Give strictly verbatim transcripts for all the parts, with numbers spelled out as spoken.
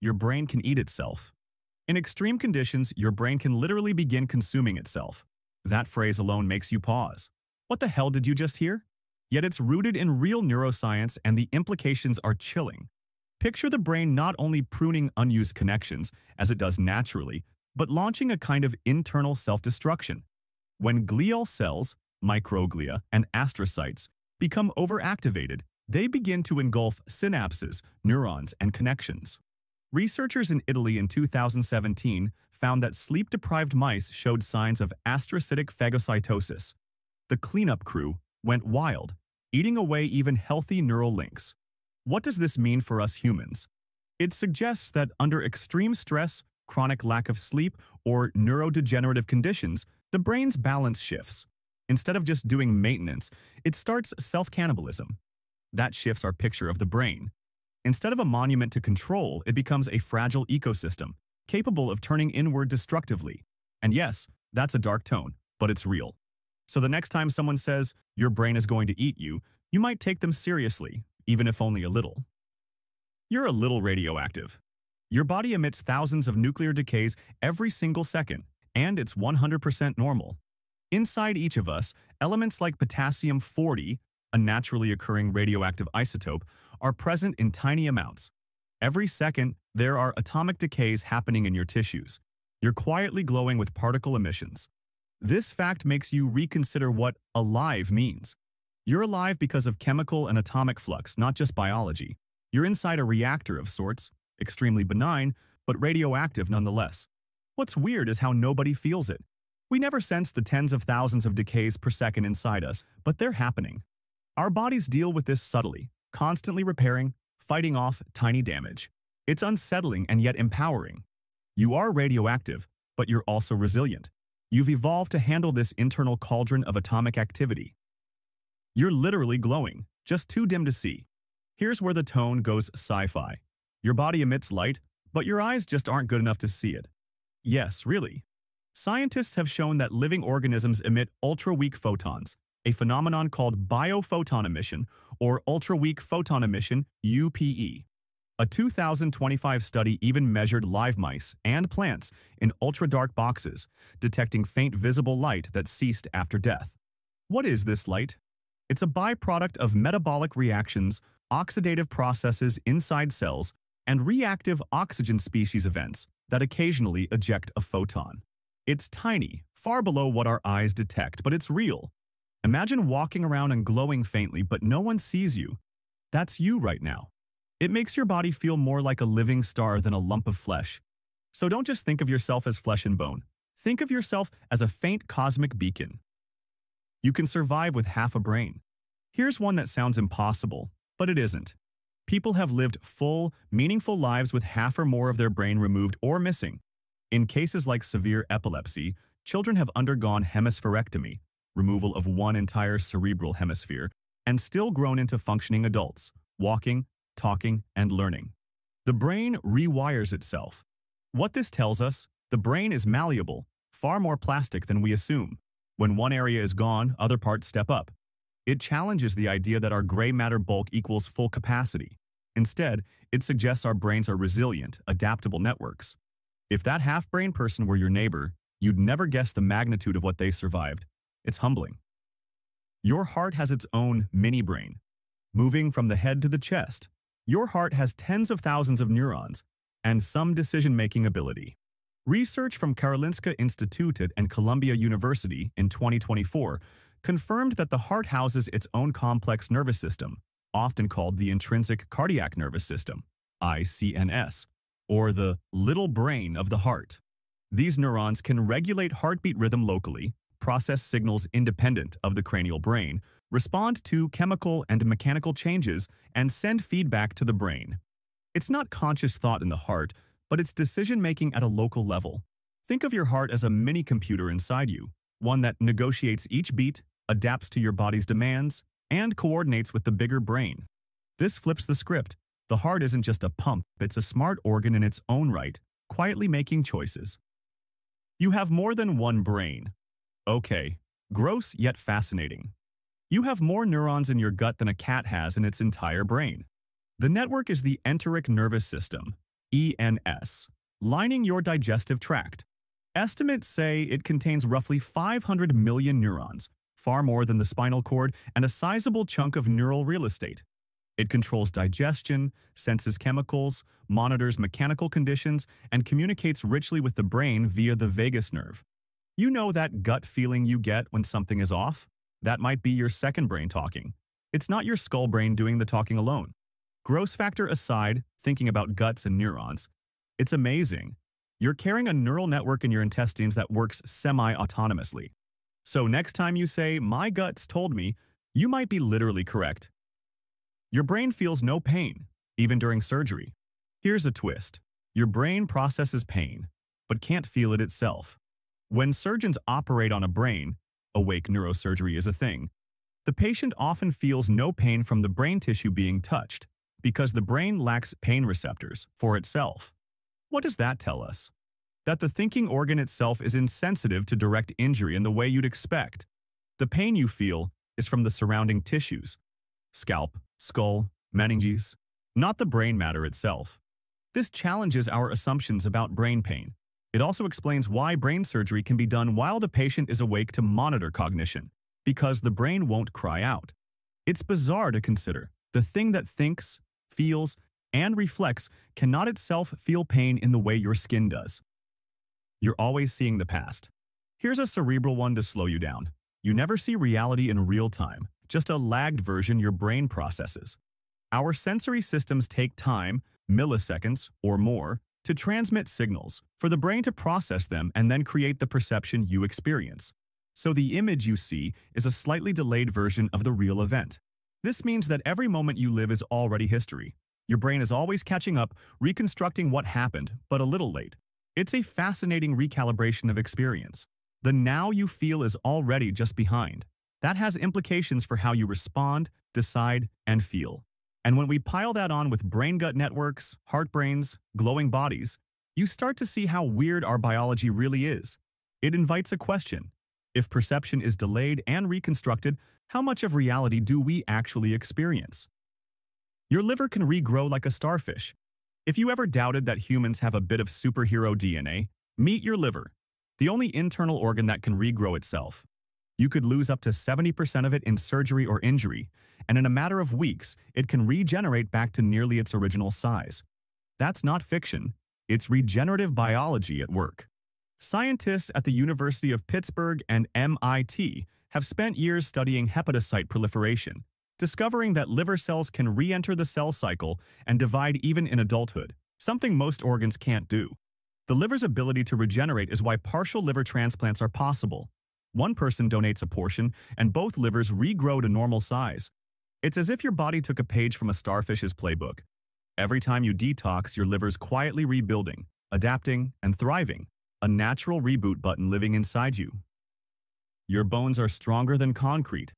your brain can eat itself. In extreme conditions, your brain can literally begin consuming itself. That phrase alone makes you pause. What the hell did you just hear? Yet it's rooted in real neuroscience and the implications are chilling. Picture the brain not only pruning unused connections, as it does naturally, but launching a kind of internal self-destruction. When glial cells, microglia, and astrocytes become overactivated, they begin to engulf synapses, neurons, and connections. Researchers in Italy in two thousand seventeen found that sleep-deprived mice showed signs of astrocytic phagocytosis. The cleanup crew went wild, eating away even healthy neural links. What does this mean for us humans? It suggests that under extreme stress, chronic lack of sleep, or neurodegenerative conditions, the brain's balance shifts. Instead of just doing maintenance, it starts self-cannibalism. That shifts our picture of the brain. Instead of a monument to control, it becomes a fragile ecosystem, capable of turning inward destructively. And yes, that's a dark tone, but it's real. So the next time someone says, your brain is going to eat you, you might take them seriously, even if only a little. You're a little radioactive. Your body emits thousands of nuclear decays every single second, and it's one hundred percent normal. Inside each of us, elements like potassium forty, a naturally occurring radioactive isotope, are present in tiny amounts. Every second, there are atomic decays happening in your tissues. You're quietly glowing with particle emissions. This fact makes you reconsider what alive means. You're alive because of chemical and atomic flux, not just biology. You're inside a reactor of sorts, extremely benign, but radioactive nonetheless. What's weird is how nobody feels it. We never sense the tens of thousands of decays per second inside us, but they're happening. Our bodies deal with this subtly, constantly repairing, fighting off tiny damage. It's unsettling and yet empowering. You are radioactive, but you're also resilient. You've evolved to handle this internal cauldron of atomic activity. You're literally glowing, just too dim to see. Here's where the tone goes sci-fi. Your body emits light, but your eyes just aren't good enough to see it. Yes, really. Scientists have shown that living organisms emit ultra-weak photons, a phenomenon called biophoton emission, or ultra-weak photon emission, U P E. A two thousand twenty-five study even measured live mice and plants in ultra-dark boxes, detecting faint visible light that ceased after death. What is this light? It's a byproduct of metabolic reactions, oxidative processes inside cells, and reactive oxygen species events that occasionally eject a photon. It's tiny, far below what our eyes detect, but it's real. Imagine walking around and glowing faintly, but no one sees you. That's you right now. It makes your body feel more like a living star than a lump of flesh. So don't just think of yourself as flesh and bone. Think of yourself as a faint cosmic beacon. You can survive with half a brain. Here's one that sounds impossible, but it isn't. People have lived full, meaningful lives with half or more of their brain removed or missing. In cases like severe epilepsy, children have undergone hemispherectomy, removal of one entire cerebral hemisphere, and still grown into functioning adults, walking, talking, and learning. The brain rewires itself. What this tells us, the brain is malleable, far more plastic than we assume. When one area is gone, other parts step up. It challenges the idea that our gray matter bulk equals full capacity. Instead, it suggests our brains are resilient, adaptable networks. If that half-brain person were your neighbor, you'd never guess the magnitude of what they survived. It's humbling. Your heart has its own mini-brain, moving from the head to the chest. Your heart has tens of thousands of neurons and some decision-making ability. Research from Karolinska Institute and Columbia University in twenty twenty-four confirmed that the heart houses its own complex nervous system, often called the intrinsic cardiac nervous system, I C N S, or the little brain of the heart. These neurons can regulate heartbeat rhythm locally, process signals independent of the cranial brain, respond to chemical and mechanical changes, and send feedback to the brain. It's not conscious thought in the heart, but it's decision-making at a local level. Think of your heart as a mini-computer inside you, one that negotiates each beat, adapts to your body's demands, and coordinates with the bigger brain. This flips the script. The heart isn't just a pump, it's a smart organ in its own right, quietly making choices. You have more than one brain. Okay, gross yet fascinating. You have more neurons in your gut than a cat has in its entire brain. The network is the enteric nervous system, E N S, lining your digestive tract. Estimates say it contains roughly five hundred million neurons, far more than the spinal cord and a sizable chunk of neural real estate. It controls digestion, senses chemicals, monitors mechanical conditions, and communicates richly with the brain via the vagus nerve. You know that gut feeling you get when something is off? That might be your second brain talking. It's not your skull brain doing the talking alone. Gross factor aside, thinking about guts and neurons, it's amazing. You're carrying a neural network in your intestines that works semi-autonomously. So next time you say, "My guts told me," you might be literally correct. Your brain feels no pain, even during surgery. Here's a twist. Your brain processes pain, but can't feel it itself. When surgeons operate on a brain, awake neurosurgery is a thing, the patient often feels no pain from the brain tissue being touched because the brain lacks pain receptors for itself. What does that tell us? That the thinking organ itself is insensitive to direct injury in the way you'd expect. The pain you feel is from the surrounding tissues, scalp, skull, meninges, not the brain matter itself. This challenges our assumptions about brain pain. It also explains why brain surgery can be done while the patient is awake to monitor cognition, because the brain won't cry out. It's bizarre to consider. The thing that thinks, feels, and reflects cannot itself feel pain in the way your skin does. You're always seeing the past. Here's a cerebral one to slow you down. You never see reality in real time, just a lagged version your brain processes. Our sensory systems take time, milliseconds or more, to transmit signals, for the brain to process them and then create the perception you experience. So the image you see is a slightly delayed version of the real event. This means that every moment you live is already history. Your brain is always catching up, reconstructing what happened, but a little late. It's a fascinating recalibration of experience. The now you feel is already just behind. That has implications for how you respond, decide, and feel. And when we pile that on with brain-gut networks, heartbrains, glowing bodies, you start to see how weird our biology really is. It invites a question. If perception is delayed and reconstructed, how much of reality do we actually experience? Your liver can regrow like a starfish. If you ever doubted that humans have a bit of superhero D N A, meet your liver, the only internal organ that can regrow itself. You could lose up to seventy percent of it in surgery or injury, and in a matter of weeks, it can regenerate back to nearly its original size. That's not fiction. It's regenerative biology at work. Scientists at the University of Pittsburgh and M I T have spent years studying hepatocyte proliferation, discovering that liver cells can re-enter the cell cycle and divide even in adulthood, something most organs can't do. The liver's ability to regenerate is why partial liver transplants are possible. One person donates a portion, and both livers regrow to normal size. It's as if your body took a page from a starfish's playbook. Every time you detox, your liver's quietly rebuilding, adapting, and thriving, a natural reboot button living inside you. Your bones are stronger than concrete.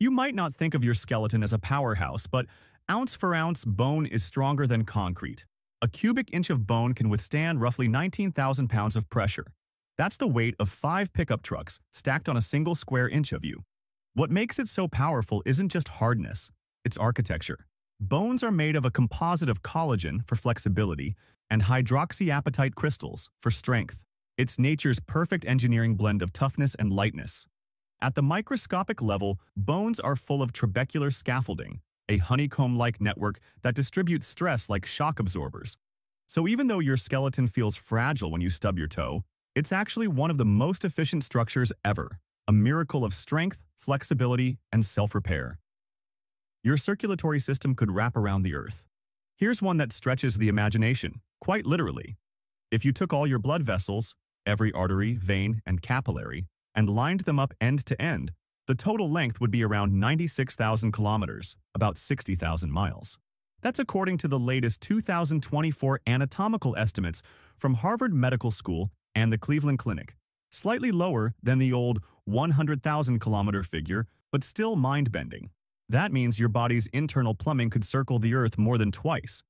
You might not think of your skeleton as a powerhouse, but ounce for ounce, bone is stronger than concrete. A cubic inch of bone can withstand roughly nineteen thousand pounds of pressure. That's the weight of five pickup trucks stacked on a single square inch of you. What makes it so powerful isn't just hardness, it's architecture. Bones are made of a composite of collagen for flexibility and hydroxyapatite crystals for strength. It's nature's perfect engineering blend of toughness and lightness. At the microscopic level, bones are full of trabecular scaffolding, a honeycomb-like network that distributes stress like shock absorbers. So even though your skeleton feels fragile when you stub your toe, it's actually one of the most efficient structures ever, a miracle of strength, flexibility, and self-repair. Your circulatory system could wrap around the earth. Here's one that stretches the imagination, quite literally. If you took all your blood vessels, every artery, vein, and capillary, and lined them up end to end, the total length would be around ninety-six thousand kilometers, about sixty thousand miles. That's according to the latest two thousand twenty-four anatomical estimates from Harvard Medical School and the Cleveland Clinic, slightly lower than the old one hundred thousand kilometer figure, but still mind-bending. That means your body's internal plumbing could circle the earth more than twice.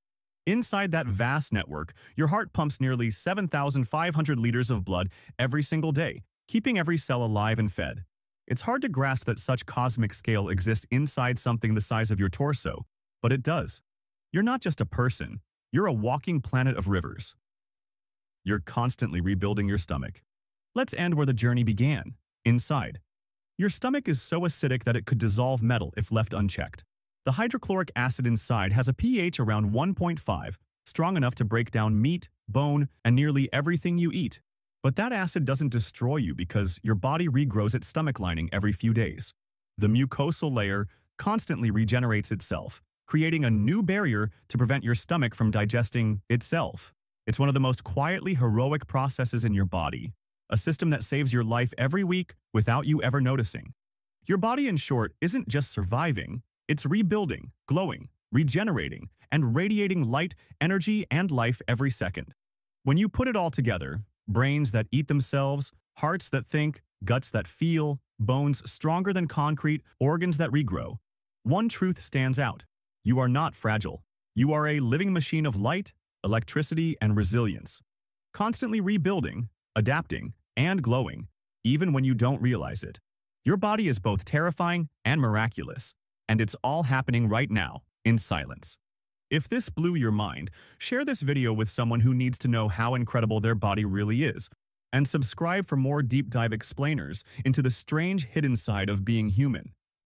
Inside that vast network, your heart pumps nearly seven thousand five hundred liters of blood every single day, keeping every cell alive and fed. It's hard to grasp that such cosmic scale exists inside something the size of your torso, but it does. You're not just a person. You're a walking planet of rivers. You're constantly rebuilding your stomach. Let's end where the journey began, inside. Your stomach is so acidic that it could dissolve metal if left unchecked. The hydrochloric acid inside has a pH around one point five, strong enough to break down meat, bone, and nearly everything you eat. But that acid doesn't destroy you because your body regrows its stomach lining every few days. The mucosal layer constantly regenerates itself, creating a new barrier to prevent your stomach from digesting itself. It's one of the most quietly heroic processes in your body, a system that saves your life every week without you ever noticing. Your body, in short, isn't just surviving, it's rebuilding, glowing, regenerating, and radiating light, energy, and life every second. When you put it all together, brains that eat themselves, hearts that think, guts that feel, bones stronger than concrete, organs that regrow. One truth stands out. You are not fragile. You are a living machine of light, electricity, and resilience. Constantly rebuilding, adapting, and glowing, even when you don't realize it. Your body is both terrifying and miraculous, and it's all happening right now, in silence. If this blew your mind, share this video with someone who needs to know how incredible their body really is, and subscribe for more deep dive explainers into the strange hidden side of being human.